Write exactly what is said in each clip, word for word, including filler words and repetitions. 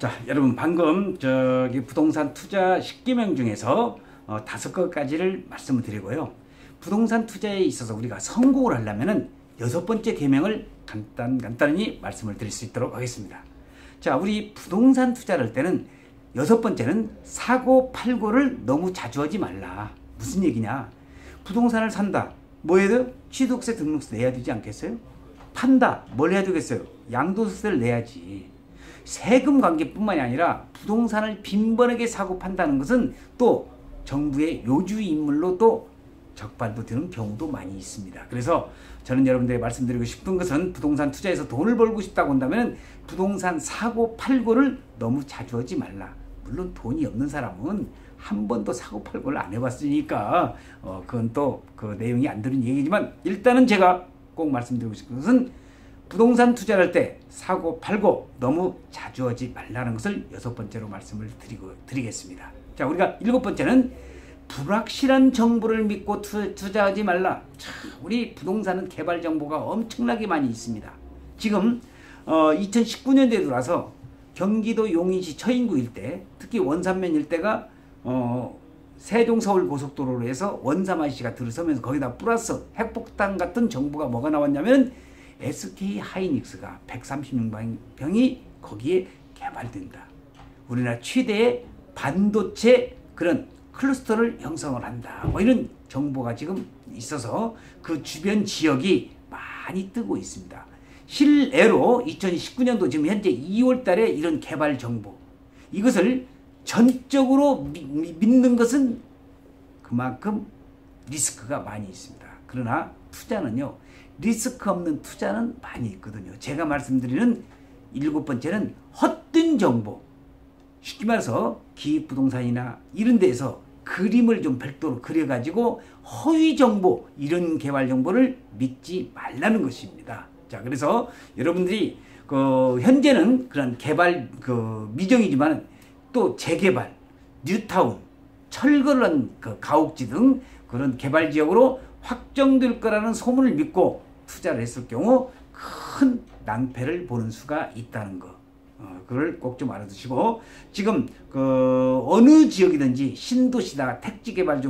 자, 여러분 방금 저기 부동산 투자 십 기명 중에서 어, 다섯 가지를 말씀을 드리고요. 부동산 투자에 있어서 우리가 성공을 하려면은 여섯 번째 계명을 간단, 간단히 말씀을 드릴 수 있도록 하겠습니다. 자, 우리 부동산 투자를 할 때는 여섯 번째는 사고 팔고를 너무 자주 하지 말라. 무슨 얘기냐? 부동산을 산다. 뭐 해야 돼요? 취득세 등록세 내야 되지 않겠어요? 판다. 뭘 해야 되겠어요? 양도소득세를 내야지. 세금 관계뿐만이 아니라 부동산을 빈번하게 사고 판다는 것은 또 정부의 요주 인물로 또 적발도 되는 경우도 많이 있습니다. 그래서 저는 여러분들에게 말씀드리고 싶은 것은 부동산 투자에서 돈을 벌고 싶다고 한다면 부동산 사고 팔고를 너무 자주 하지 말라. 물론 돈이 없는 사람은 한 번도 사고 팔고를 안 해봤으니까 어 그건 또 그 내용이 안 들은 얘기지만, 일단은 제가 꼭 말씀드리고 싶은 것은 부동산 투자를 할 때 사고 팔고 너무 자주 하지 말라는 것을 여섯 번째로 말씀을 드리고 드리겠습니다. 자, 우리가 일곱 번째는 불확실한 정보를 믿고 투, 투자하지 말라. 자, 우리 부동산은 개발 정보가 엄청나게 많이 있습니다. 지금 어, 이천십구 년대에 들어와서 경기도 용인시 처인구 일대, 특히 원산면 일대가 어, 세종서울고속도로로 해서 원삼 아이씨가 들어서면서 거기다 플러스 핵폭탄 같은 정보가 뭐가 나왔냐면 에스케이 하이닉스가 백삼십육 병이 거기에 개발된다. 우리나라 최대의 반도체 그런 클러스터를 형성을 한다. 뭐 이런 정보가 지금 있어서 그 주변 지역이 많이 뜨고 있습니다. 실례로 이천십구 년도 지금 현재 이월 달에 이런 개발 정보, 이것을 전적으로 미, 미, 믿는 것은 그만큼 리스크가 많이 있습니다. 그러나 투자는요, 리스크 없는 투자는 많이 있거든요. 제가 말씀드리는 일곱 번째는 헛된 정보. 쉽게 말해서 기획부동산이나 이런 데에서 그림을 좀 별도로 그려가지고 허위 정보, 이런 개발 정보를 믿지 말라는 것입니다. 자, 그래서 여러분들이 그 현재는 그런 개발 그 미정이지만 또 재개발, 뉴타운, 철거를 한 그 가옥지 등 그런 개발 지역으로 확정될 거라는 소문을 믿고 투자를 했을 경우 큰 낭패를 보는 수가 있다는 거, 어, 그걸 꼭 좀 알아두시고, 지금 그 어느 지역이든지 신도시다, 택지개발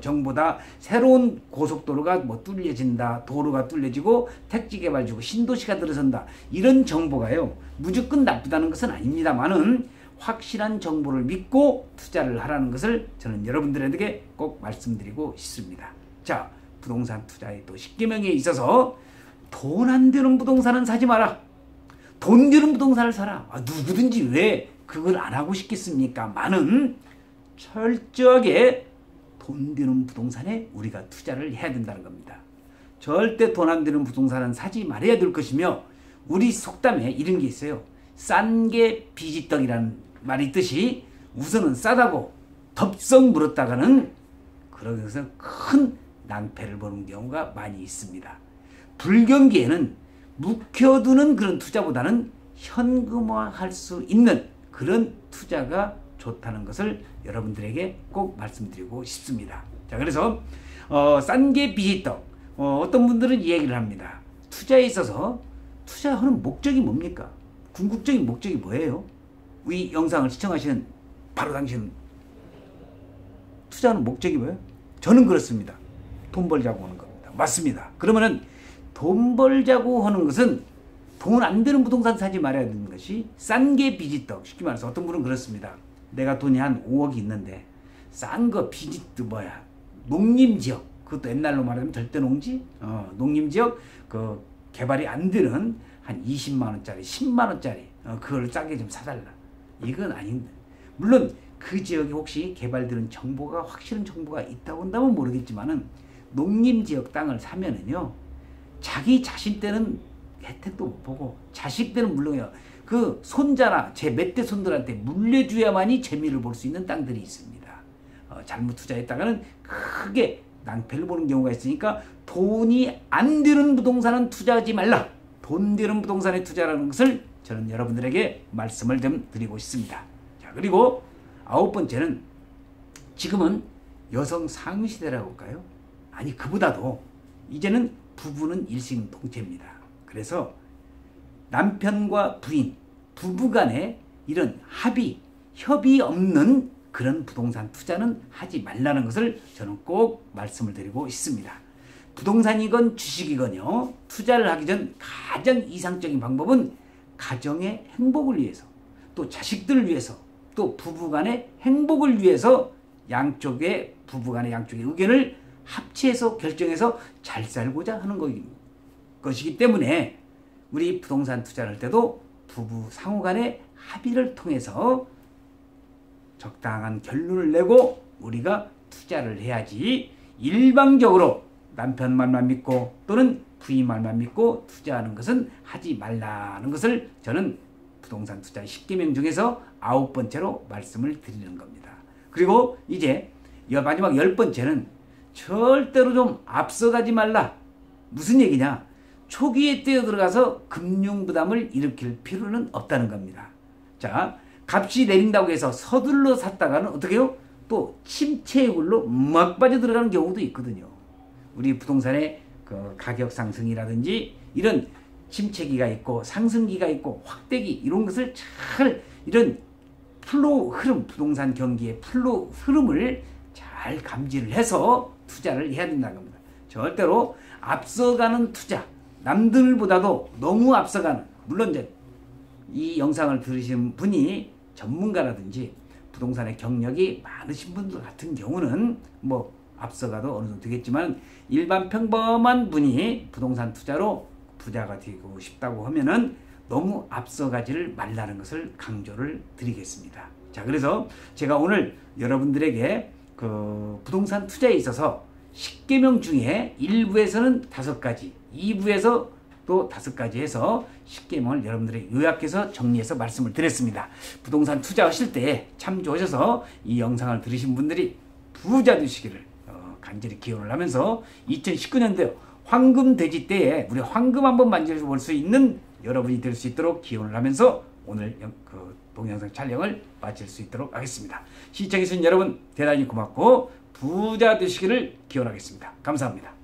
정보다, 새로운 고속도로가 뭐 뚫려진다, 도로가 뚫려지고 택지개발 주고 신도시가 들어선다, 이런 정보가요 무조건 나쁘다는 것은 아닙니다만은 확실한 정보를 믿고 투자를 하라는 것을 저는 여러분들에게 꼭 말씀드리고 싶습니다. 자, 부동산 투자의 또 십 계명에 있어서 돈 안 되는 부동산은 사지 마라. 돈 되는 부동산을 사라. 아, 누구든지 왜 그걸 안 하고 싶겠습니까? 많은 철저하게 돈 되는 부동산에 우리가 투자를 해야 된다는 겁니다. 절대 돈 안 되는 부동산은 사지 말아야 될 것이며, 우리 속담에 이런 게 있어요. 싼 게 비지떡이라는 말이 있듯이 우선은 싸다고 덥석 물었다가는 그러면서 큰 낭패를 보는 경우가 많이 있습니다. 불경기에는 묵혀두는 그런 투자보다는 현금화할 수 있는 그런 투자가 좋다는 것을 여러분들에게 꼭 말씀드리고 싶습니다. 자, 그래서 어, 싼 게 비지떡, 어, 어떤 분들은 이 얘기를 합니다. 투자에 있어서 투자하는 목적이 뭡니까? 궁극적인 목적이 뭐예요? 이 영상을 시청하시는 바로 당신은 투자하는 목적이 뭐예요? 저는 그렇습니다. 돈 벌자고 하는 겁니다. 맞습니다. 그러면은 돈 벌자고 하는 것은 돈 안 되는 부동산 사지 말아야 되는 것이 싼 게 비지떡. 쉽게 말해서 어떤 분은 그렇습니다. 내가 돈이 한 오억이 있는데 싼 거 비지떡 뭐야? 농림지역, 그것도 옛날로 말하면 절대농지, 어, 농림지역 그 개발이 안 되는 한 이십만 원짜리, 십만 원짜리 어, 그걸 싸게 좀 사달라. 이건 아닌데, 물론 그 지역에 혹시 개발되는 정보가 확실한 정보가 있다고 한다면 모르겠지만은 농림지역 땅을 사면은요, 자기 자신 때는 혜택도 못 보고, 자식 때는 물론요, 그 손자나 제 몇 대 손들한테 물려줘야만이 재미를 볼 수 있는 땅들이 있습니다. 어, 잘못 투자했다가는 크게 낭패를 보는 경우가 있으니까 돈이 안 되는 부동산은 투자하지 말라. 돈 되는 부동산에 투자라는 것을 저는 여러분들에게 말씀을 좀 드리고 있습니다. 자, 그리고 아홉 번째는 지금은 여성 상위 시대라고 할까요? 아니, 그보다도 이제는 부부는 일심동체입니다. 그래서 남편과 부인, 부부 간의 이런 합의, 협의 없는 그런 부동산 투자는 하지 말라는 것을 저는 꼭 말씀을 드리고 있습니다. 부동산이건 주식이건요, 투자를 하기 전 가장 이상적인 방법은 가정의 행복을 위해서, 또 자식들을 위해서, 또 부부간의 행복을 위해서 양쪽의 부부간의 양쪽의 의견을 합치해서 결정해서 잘 살고자 하는 것이기 때문에 우리 부동산 투자를 할 때도 부부 상호간의 합의를 통해서 적당한 결론을 내고 우리가 투자를 해야지, 일방적으로 남편 말만 믿고 또는 부인 말만 믿고 투자하는 것은 하지 말라는 것을 저는 부동산 투자의 십 계명 중에서 아홉 번째로 말씀을 드리는 겁니다. 그리고 이제 마지막 열 번째는 절대로 좀 앞서가지 말라. 무슨 얘기냐? 초기에 뛰어들어가서 금융 부담을 일으킬 필요는 없다는 겁니다. 자, 값이 내린다고 해서 서둘러 샀다가는 어떻게 해요? 또 침체의 굴로 막 빠져들어가는 경우도 있거든요. 우리 부동산의 그 가격 상승이라든지 이런 침체기가 있고 상승기가 있고 확대기, 이런 것을 잘, 이런 플로 흐름, 부동산 경기의 플로 흐름을 잘 감지를 해서 투자를 해야 된다는 겁니다. 절대로 앞서가는 투자, 남들보다도 너무 앞서가는, 물론 이제 이 영상을 들으신 분이 전문가라든지 부동산의 경력이 많으신 분들 같은 경우는 뭐 앞서가도 어느 정도 되겠지만, 일반 평범한 분이 부동산 투자로 부자가 되고 싶다고 하면은 너무 앞서가지를 말라는 것을 강조를 드리겠습니다. 자, 그래서 제가 오늘 여러분들에게 그 부동산 투자에 있어서 십 계명 중에 일 부에서는 다섯 가지, 이 부에서 또 다섯 가지 해서 십 계명을 여러분들에게 요약해서 정리해서 말씀을 드렸습니다. 부동산 투자하실 때 참조하셔서 이 영상을 들으신 분들이 부자 되시기를 어, 간절히 기원을 하면서 이천십구 년도 황금돼지 때에 우리 황금 한번 만져볼 수 있는 여러분이 될 수 있도록 기원을 하면서 오늘 그 동영상 촬영을 마칠 수 있도록 하겠습니다. 시청해주신 여러분 대단히 고맙고 부자 되시기를 기원하겠습니다. 감사합니다.